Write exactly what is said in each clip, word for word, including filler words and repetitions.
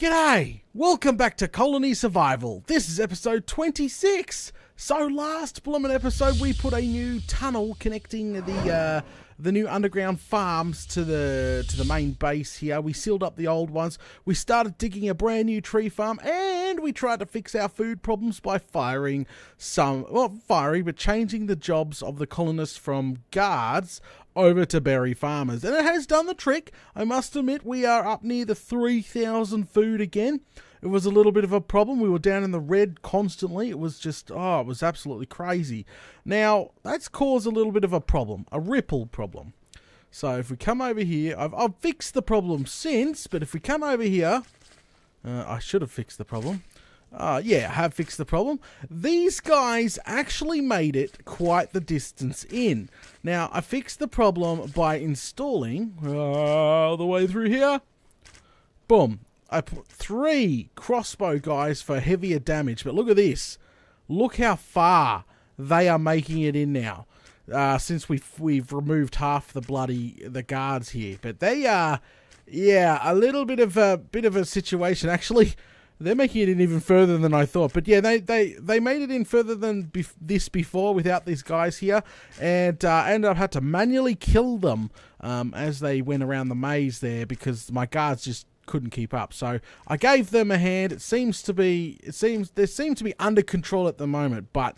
G'day! Welcome back to Colony Survival. This is episode twenty-six. So last bloomin' episode we put a new tunnel connecting the uh, the new underground farms to the to the main base here. We sealed up the old ones. We started digging a brand new tree farm, and we tried to fix our food problems by firing some well firing, but changing the jobs of the colonists from guards over to berry farmers, and it has done the trick. I must admit, we are up near the three thousand food again. It was a little bit of a problem. We were down in the red constantly. It was just, oh, it was absolutely crazy. Now, that's caused a little bit of a problem, a ripple problem. So if we come over here, I've, I've fixed the problem since, but if we come over here, uh, I should have fixed the problem. Uh, yeah, I have fixed the problem. These guys actually made it quite the distance in. Now, I fixed the problem by installing uh, all the way through here. Boom. I put three crossbow guys for heavier damage, but look at this. Look how far they are making it in now. Uh, since we've, we've removed half the bloody the guards here. But they are, yeah, a little bit of a, bit of a situation. Actually, they're making it in even further than I thought. But yeah, they, they, they made it in further than bef this before without these guys here. And uh, ended up had to manually kill them um, as they went around the maze there because my guards just couldn't keep up. So I gave them a hand. It seems to be, it seems, they seem to be under control at the moment. But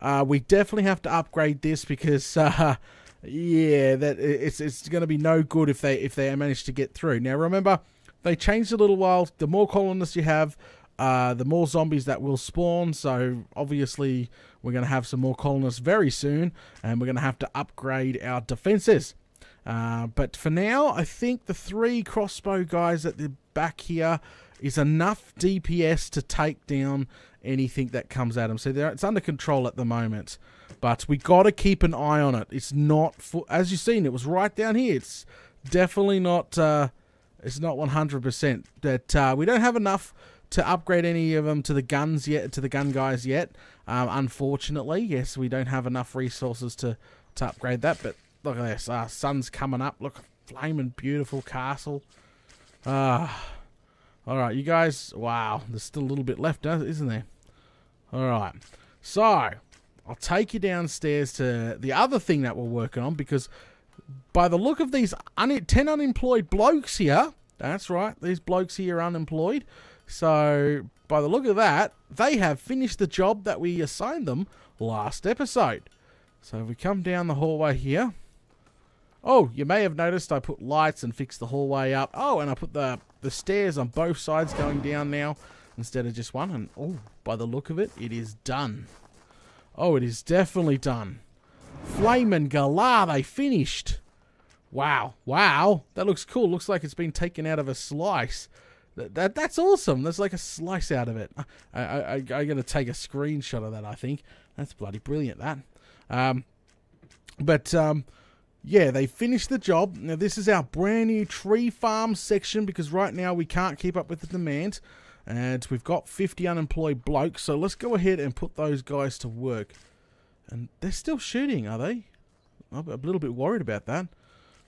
uh, we definitely have to upgrade this because... Uh, yeah, that it's it's going to be no good if they if they manage to get through. Now remember, they changed a little while. The more colonists you have, uh, the more zombies that will spawn. So obviously we're going to have some more colonists very soon, and we're going to have to upgrade our defenses. Uh, but for now, I think the three crossbow guys at the back here is enough D P S to take down anything that comes at them. So it's under control at the moment, but we got to keep an eye on it. It's not, for, as you've seen, it was right down here. It's definitely not. Uh, it's not one hundred percent that uh, we don't have enough to upgrade any of them to the guns yet, to the gun guys yet. Um, unfortunately, yes, we don't have enough resources to to upgrade that. But look at this, uh, sun's coming up. Look, flaming beautiful castle. Ah. Uh, All right, you guys, wow, there's still a little bit left, isn't there? All right, so I'll take you downstairs to the other thing that we're working on, because by the look of these un ten unemployed blokes here, that's right, these blokes here are unemployed. So by the look of that, they have finished the job that we assigned them last episode. So if we come down the hallway here. Oh, you may have noticed I put lights and fixed the hallway up. Oh, and I put the, the stairs on both sides going down now instead of just one. And, oh, by the look of it, it is done. Oh, it is definitely done. Flamin' Galah, they finished. Wow. Wow. That looks cool. Looks like it's been taken out of a slice. That, that That's awesome. There's like a slice out of it. I, I, I, I'm going to take a screenshot of that, I think. That's bloody brilliant, that. Um, but... um. Yeah, they finished the job. Now, this is our brand new tree farm section because right now we can't keep up with the demand. And we've got fifty unemployed blokes. So let's go ahead and put those guys to work. And they're still shooting, are they? I'm a little bit worried about that.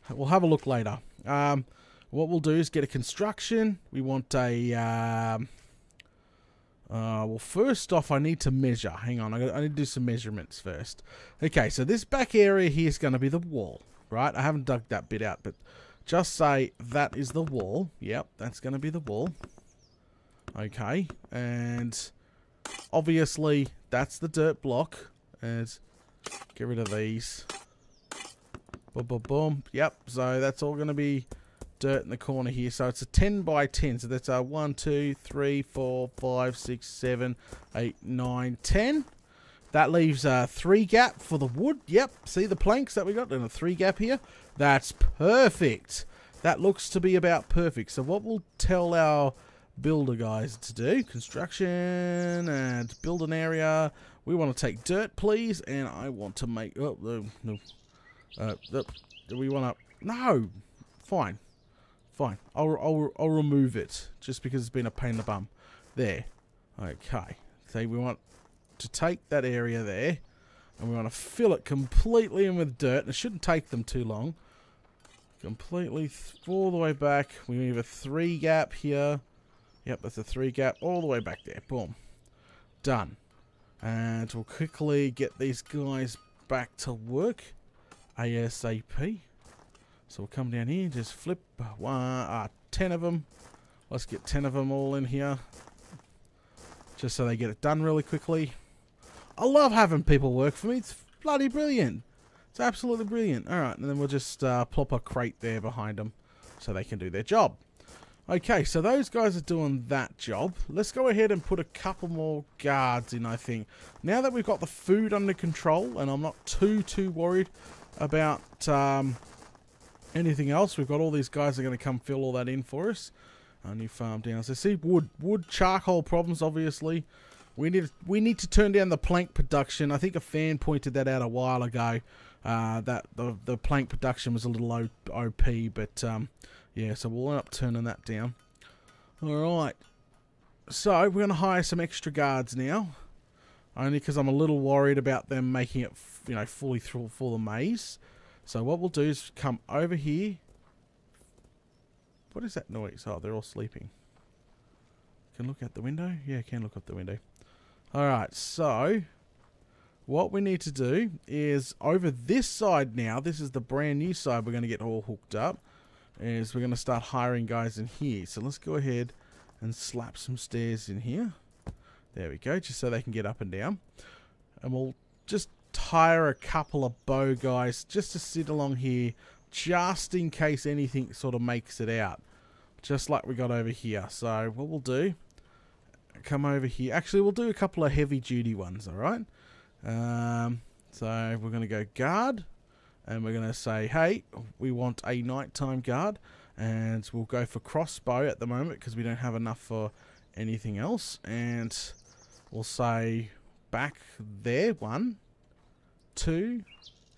We'll have a look later. Um, what we'll do is get a construction. We want a... Um, Uh, well, first off, I need to measure. Hang on, I, gotta, I need to do some measurements first. Okay, so this back area here is going to be the wall, right? I haven't dug that bit out, but just say that is the wall. Yep, that's going to be the wall. Okay, and obviously that's the dirt block. And get rid of these. Boom, boom, boom. Yep, so that's all going to be dirt in the corner here. So it's a ten by ten, so that's our one two three four five six seven eight nine ten. That leaves a three gap for the wood. Yep, see the planks that we got in a three gap here. That's perfect. That looks to be about perfect. So what we'll tell our builder guys to do, construction and build an area, we want to take dirt please, and I want to make oh no no uh, do we want to no fine Fine, I'll, I'll, I'll remove it, just because it's been a pain in the bum. There. Okay. So we want to take that area there, and we want to fill it completely in with dirt. It shouldn't take them too long. Completely all the way back. We have a three gap here. Yep, that's a three gap all the way back there. Boom. Done. And we'll quickly get these guys back to work ASAP. So we'll come down here, just flip one, uh, ten of them. Let's get ten of them all in here. Just so they get it done really quickly. I love having people work for me. It's bloody brilliant. It's absolutely brilliant. Alright, and then we'll just uh, plop a crate there behind them so they can do their job. Okay, so those guys are doing that job. Let's go ahead and put a couple more guards in, I think. Now that we've got the food under control, and I'm not too, too worried about um, anything else. We've got all these guys that are going to come fill all that in for us. Our new farm down. So see, wood, wood, charcoal problems, obviously. We need, we need to turn down the plank production. I think a fan pointed that out a while ago. Uh, that the, the plank production was a little O P, but um, yeah, so we'll end up turning that down. Alright, so we're going to hire some extra guards now, only because I'm a little worried about them making it, you know, fully through for the maze. So what we'll do is come over here. What is that noise? Oh, they're all sleeping. Can look out the window? Yeah, I can look out the window. Alright, so what we need to do is over this side now, this is the brand new side we're going to get all hooked up, is we're going to start hiring guys in here. So let's go ahead and slap some stairs in here. There we go, just so they can get up and down. And we'll just hire a couple of bow guys just to sit along here, just in case anything sort of makes it out. Just like we got over here. So what we'll do, come over here. Actually, we'll do a couple of heavy duty ones, alright? Um, so we're going to go guard. And we're going to say, hey, we want a nighttime guard. And we'll go for crossbow at the moment because we don't have enough for anything else. And we'll say back there. One, two,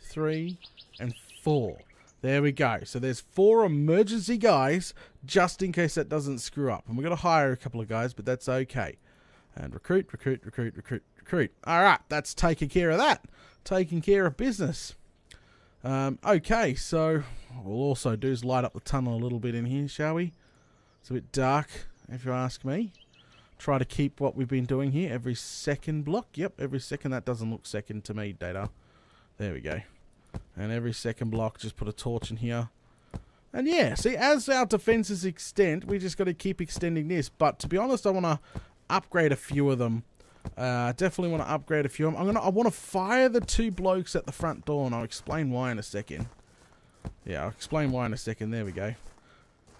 three, and four. There we go. So there's four emergency guys just in case that doesn't screw up. And we're going to hire a couple of guys, but that's okay. And recruit, recruit, recruit, recruit, recruit. All right, that's taking care of that. Taking care of business. Um, okay, so what we'll also do is light up the tunnel a little bit in here, shall we? It's a bit dark, if you ask me. Try to keep what we've been doing here. Every second block. Yep, every second. That doesn't look second to me, Data. There we go. And every second block, just put a torch in here. And yeah, see, as our defenses extend, we just got to keep extending this. But to be honest, I want to upgrade a few of them. Uh, definitely want to upgrade a few of them. I'm gonna, I want to fire the two blokes at the front door, and I'll explain why in a second. Yeah, I'll explain why in a second. There we go.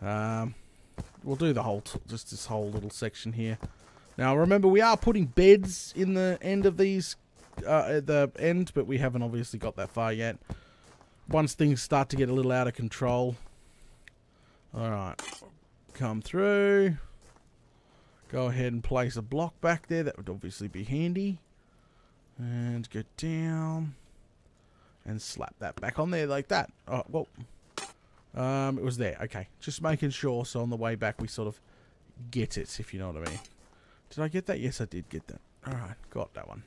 Um, we'll do the whole, just this whole little section here. Now, remember, we are putting beds in the end of these, uh, at the end, but we haven't obviously got that far yet. Once things start to get a little out of control. Alright, come through. Go ahead and place a block back there. That would obviously be handy. And go down. And slap that back on there like that. Oh, well. Um, it was there. Okay. Just making sure so on the way back we sort of get it, if you know what I mean. Did I get that? Yes, I did get that. Alright, got that one.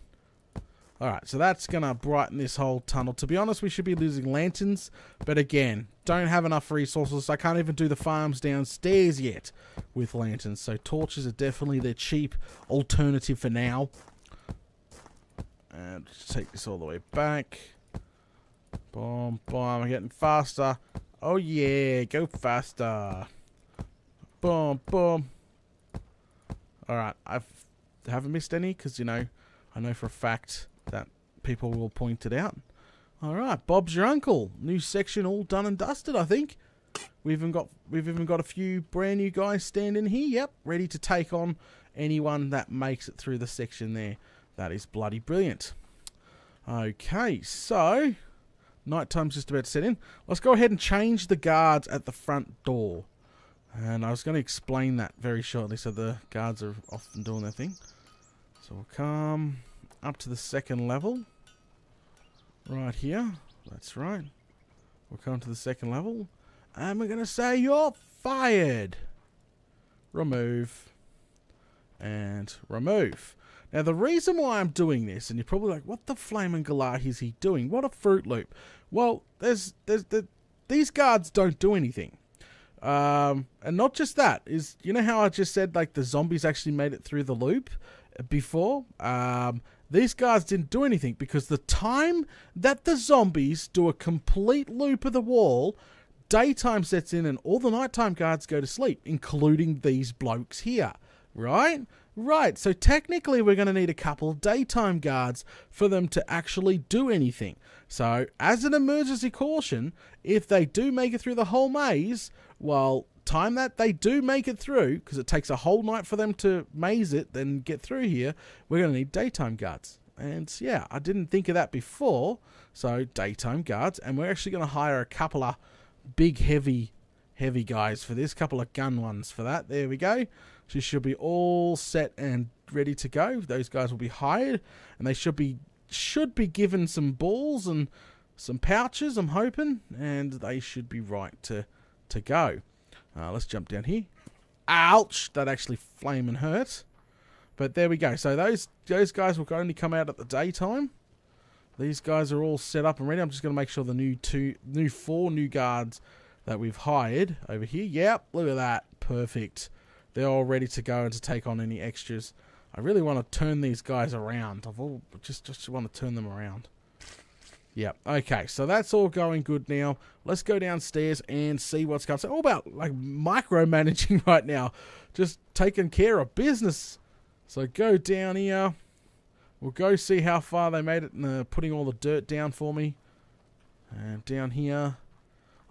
Alright, so that's going to brighten this whole tunnel. To be honest, we should be losing lanterns. But again, don't have enough resources. I can't even do the farms downstairs yet with lanterns. So torches are definitely their cheap alternative for now. And just take this all the way back. Boom, boom. I'm getting faster. Oh yeah, go faster. Boom, boom. Alright, I haven't missed any because, you know, I know for a fact that people will point it out. Alright, Bob's your uncle. New section all done and dusted, I think. We've even got we've even got a few brand new guys standing here, yep, ready to take on anyone that makes it through the section there. That is bloody brilliant. Okay, so nighttime's just about to set in. Let's go ahead and change the guards at the front door. And I was going to explain that very shortly, so the guards are often doing their thing. So we'll come up to the second level, right here, that's right, we'll come to the second level, and we're going to say you're fired, remove, and remove. Now the reason why I'm doing this, and you're probably like, what the flaming galahi is he doing, what a Fruit Loop? Well, there's, there's, the, these guards don't do anything. Um, and not just that is, you know how I just said, like, the zombies actually made it through the loop before? Um, these guys didn't do anything because the time that the zombies do a complete loop of the wall, daytime sets in and all the nighttime guards go to sleep, including these blokes here, right? Right, so technically we're going to need a couple daytime guards for them to actually do anything. So, as an emergency caution, if they do make it through the whole maze, well, time that they do make it through, because it takes a whole night for them to maze it, then get through here, we're going to need daytime guards. And yeah, I didn't think of that before, so daytime guards, and we're actually going to hire a couple of big, heavy, heavy guys for this, couple of gun ones for that, there we go. She should be all set and ready to go. Those guys will be hired, and they should be should be given some balls and some pouches, I'm hoping, and they should be right to to go. Uh, let's jump down here. Ouch! That actually flaming hurt. But there we go. So those those guys will only come out at the daytime. These guys are all set up and ready. I'm just going to make sure the new two, new four new guards that we've hired over here. Yep, look at that. Perfect. They're all ready to go and to take on any extras. I really want to turn these guys around. I've all just just want to turn them around. Yep. Okay. So that's all going good now. Let's go downstairs and see what's going on. So all about like micromanaging right now, just taking care of business. So go down here. We'll go see how far they made it and uh, putting all the dirt down for me. And down here.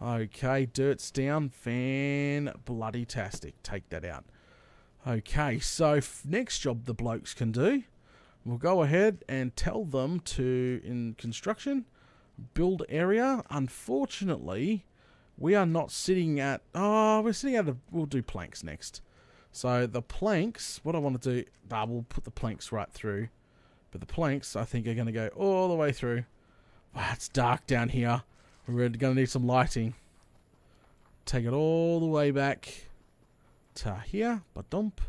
Okay, dirt's down. Fan-bloody-tastic. Take that out. Okay, so next job the blokes can do, we'll go ahead and tell them to, in construction, build area. Unfortunately, we are not sitting at, oh, we're sitting at, a, we'll do planks next. So the planks, what I want to do, ah, we'll put the planks right through. But the planks, I think, are going to go all the way through. Ah, it's dark down here. We're going to need some lighting. Take it all the way back to here. Ba-dump.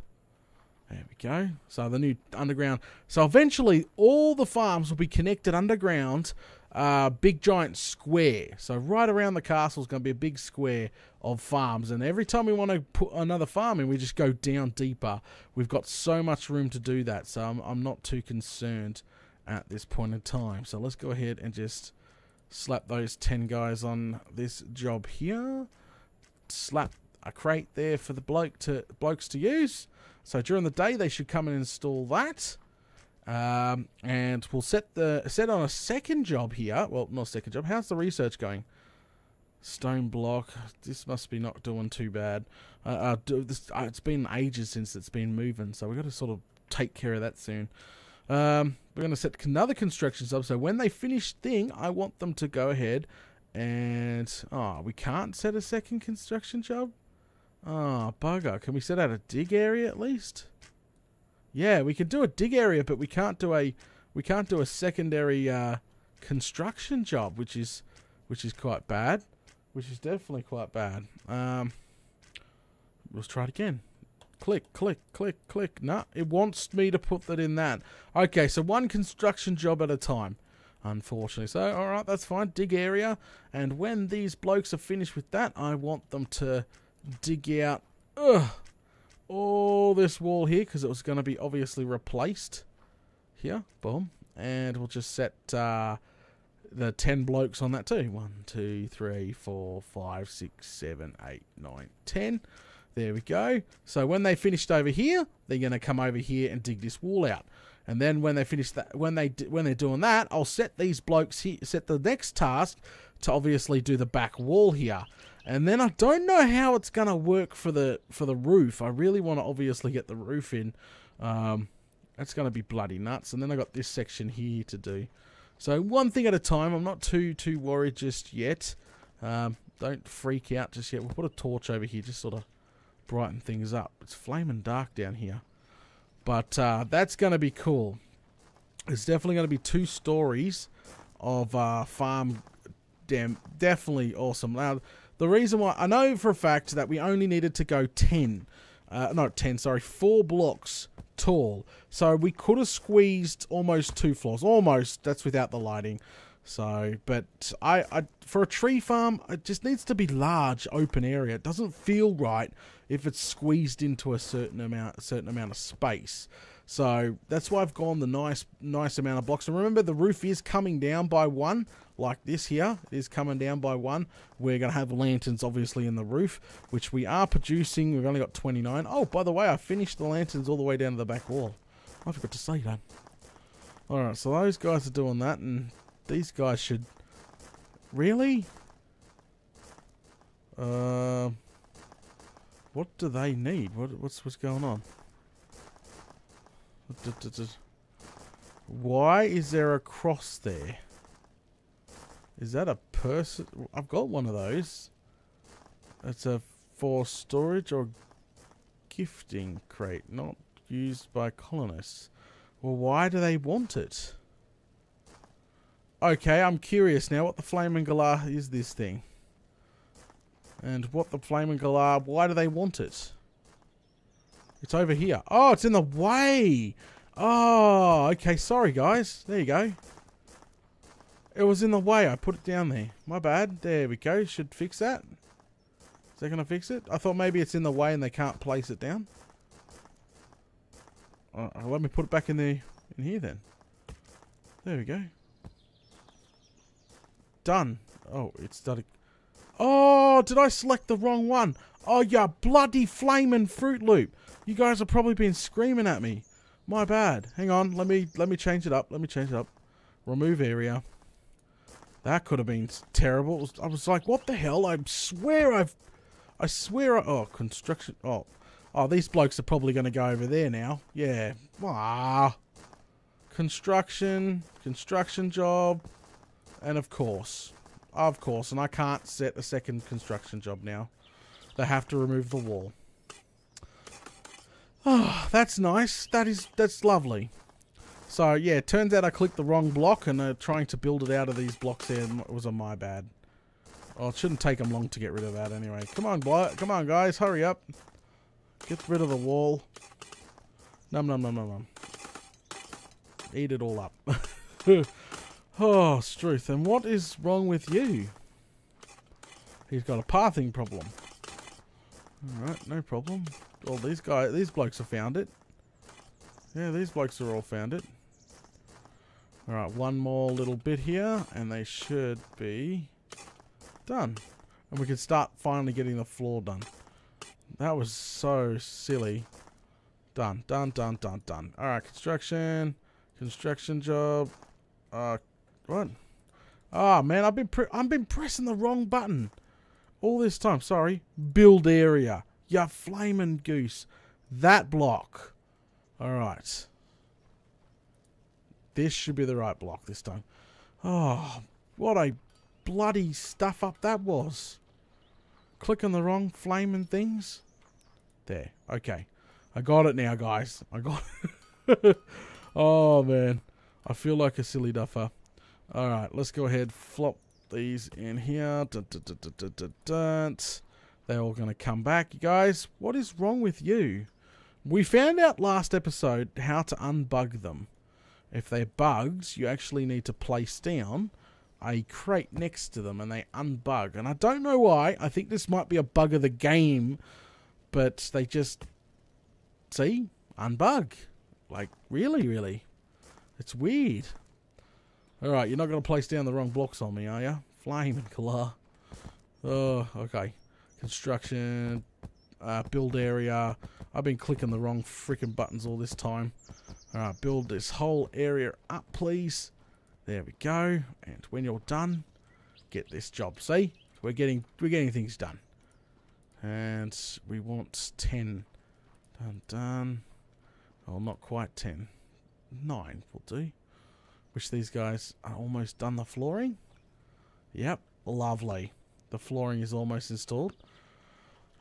There we go. So the new underground. So eventually all the farms will be connected underground. Uh, big giant square. So right around the castle is going to be a big square of farms. And every time we want to put another farm in, we just go down deeper. We've got so much room to do that. So I'm, I'm not too concerned at this point in time. So let's go ahead and just slap those ten guys on this job here. Slap a crate there for the bloke to blokes to use. So during the day they should come and install that. Um, and we'll set the set on a second job here. Well, not second job. How's the research going? Stone block. This must be not doing too bad. Uh, uh, do this, uh, it's been ages since it's been moving, so we've got to sort of take care of that soon. Um, we're going to set another construction sub, so when they finish thing, I want them to go ahead and... Oh, we can't set a second construction job? Oh, bugger. Can we set out a dig area at least? Yeah, we can do a dig area, but we can't do a... We can't do a secondary uh, construction job, which is which is quite bad. Which is definitely quite bad. Um, let's try it again. Click, click, click, click. No, nah, it wants me to put that in that. Okay, so one construction job at a time, unfortunately. So, all right, that's fine. Dig area. And when these blokes are finished with that, I want them to dig out ugh, all this wall here because it was going to be obviously replaced here. Boom. And we'll just set uh, the ten blokes on that too. One, two, three, four, five, six, seven, eight, nine, ten. There we go. So when they finished over here, they're going to come over here and dig this wall out. And then when they finish that, when they when they're doing that, I'll set these blokes here, set the next task to obviously do the back wall here. And then I don't know how it's going to work for the for the roof. I really want to obviously get the roof in. Um, that's going to be bloody nuts. And then I got this section here to do. So one thing at a time. I'm not too too worried just yet. Um, don't freak out just yet. We'll put a torch over here, just sort of brighten things up. It's flaming dark down here, but uh, that's going to be cool. It's definitely going to be two stories of uh, farm. Damn, definitely awesome. Now, the reason why I know for a fact that we only needed to go ten, uh, not ten, sorry, four blocks tall. So we could have squeezed almost two floors, almost. That's without the lighting. So, but I, I for a tree farm, it just needs to be large, open area. It doesn't feel right if it's squeezed into a certain amount, certain amount of space. So that's why I've gone the nice, nice amount of blocks. And remember, the roof is coming down by one, like this here. It is coming down by one. We're going to have lanterns, obviously, in the roof, which we are producing. We've only got twenty-nine. Oh, by the way, I finished the lanterns all the way down to the back wall. I forgot to say that. All right, so those guys are doing that, and these guys should... Really? Uh, what do they need? What, what's, what's going on? Why is there a cross there? Is that a person? I've got one of those. It's a for storage or gifting crate, not used by colonists. Well, why do they want it? Okay, I'm curious now what the Flaming Galah is this thing. And what the Flaming Galah, why do they want it? It's over here. Oh, it's in the way. Oh, okay, sorry guys. There you go. It was in the way. I put it down there. My bad. There we go. Should fix that. Is that going to fix it? I thought maybe it's in the way and they can't place it down. All right, let me put it back in there, in here then. There we go. Done. Oh, it's done. Oh, did I select the wrong one? Oh, you bloody flaming Fruit Loop. You guys have probably been screaming at me. My bad. Hang on. Let me let me change it up. Let me change it up. Remove area. That could have been terrible. I was like, what the hell? I swear I've... I swear I... Oh, construction... Oh, oh these blokes are probably going to go over there now. Yeah. Ah. Construction. Construction job. And of course. Of course. And I can't set a second construction job now. They have to remove the wall. Oh, that's nice. That is, that's lovely. So, yeah, it turns out I clicked the wrong block and uh, trying to build it out of these blocks there was a my bad. Oh, it shouldn't take them long to get rid of that anyway. Come on, blo come on, guys. Hurry up. Get rid of the wall. Nom, nom, nom, nom, nom. Eat it all up. Oh, Struth. And what is wrong with you? He's got a pathing problem. Alright, no problem. All these guys, these blokes have found it. Yeah, these blokes are all found it. Alright, one more little bit here, and they should be done. And we can start finally getting the floor done. That was so silly. Done, done, done, done, done. Alright, construction. Construction job. Uh, what? Ah, oh, man, I've been, pre I've been pressing the wrong button. All this time, sorry. Build area. You flaming goose. That block. Alright. This should be the right block this time. Oh, what a bloody stuff up that was. Clicking the wrong flaming things. There. Okay. I got it now, guys. I got it. Oh, man. I feel like a silly duffer. Alright, let's go ahead. Flop these in here. Dun, dun, dun, dun, dun, dun. They're all going to come back. You guys, what is wrong with you? We found out last episode how to unbug them. If they're bugged, you actually need to place down a crate next to them and they unbug. And I don't know why. I think this might be a bug of the game, but they just, see, unbug. Like, really, really. It's weird. Alright, you're not going to place down the wrong blocks on me, are you? Flame and Galah. Oh, okay. Construction. Uh, build area. I've been clicking the wrong freaking buttons all this time. Alright, build this whole area up, please. There we go. And when you're done, get this job. See? We're getting, we're getting things done. And we want ten. Done, done. Well, not quite ten. nine will do. Wish these guys are almost done the flooring. Yep, lovely. The flooring is almost installed.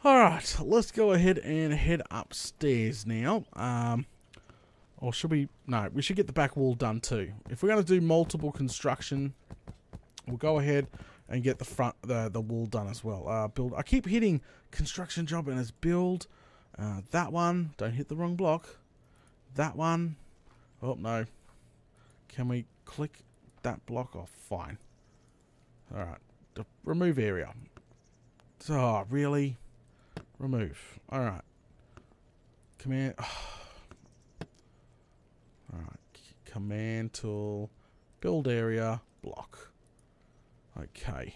Alright, let's go ahead and head upstairs now. Um, or should we... No, we should get the back wall done too. If we're going to do multiple construction, we'll go ahead and get the front, the, the wall done as well. Uh, build. I keep hitting construction job and it's build. Uh, that one. Don't hit the wrong block. That one. Oh, no. Can we click that block off. Fine. Alright. Remove area. Oh, really? Remove. Alright. Command. Alright. Command tool. Build area. Block. Okay.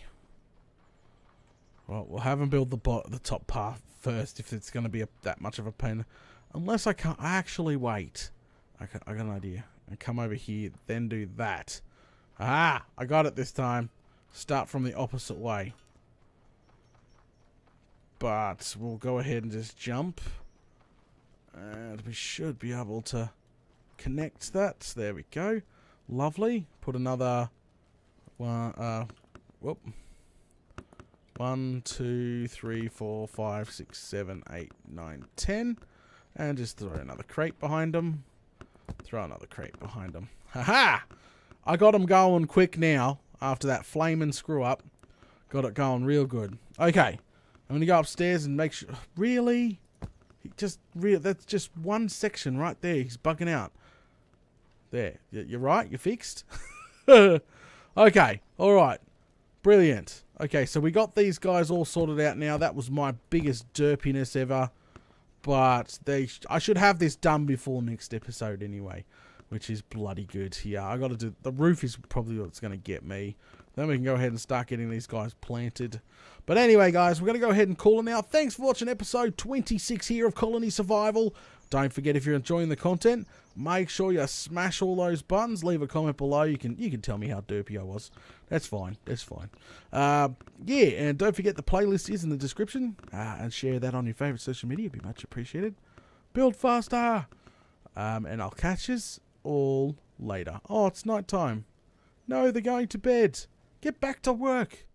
Well, we'll have them build the bot, the top path first if it's going to be a, that much of a pain. Unless I can't... I actually wait. I, can, I got an idea. I come over here, then do that. Ah! I got it this time. Start from the opposite way. But we'll go ahead and just jump. And we should be able to connect that. There we go. Lovely. Put another... One, uh, whoop. One, two, three, four, five, six, seven, eight, nine, ten. And just throw another crate behind them. Throw another crate behind them. Ha-ha! I got them going quick now. After that flaming screw-up. Got it going real good. Okay. I'm going to go upstairs and make sure... Really? He just real. That's just one section right there. He's bugging out. There. You're right. You're fixed. Okay. All right. Brilliant. Okay, so we got these guys all sorted out now. That was my biggest derpiness ever. But they, sh I should have this done before next episode anyway, which is bloody good. Yeah, I got to do... The roof is probably what's going to get me. Then we can go ahead and start getting these guys planted. But anyway, guys, we're going to go ahead and call it now. Thanks for watching episode twenty-six here of Colony Survival. Don't forget, if you're enjoying the content, make sure you smash all those buttons. Leave a comment below. You can you can tell me how derpy I was. That's fine. That's fine. Uh, yeah, and don't forget the playlist is in the description. Uh, and share that on your favourite social media. It'd be much appreciated. Build faster. Um, and I'll catch us all later. Oh, it's night time. No, they're going to bed. Get back to work.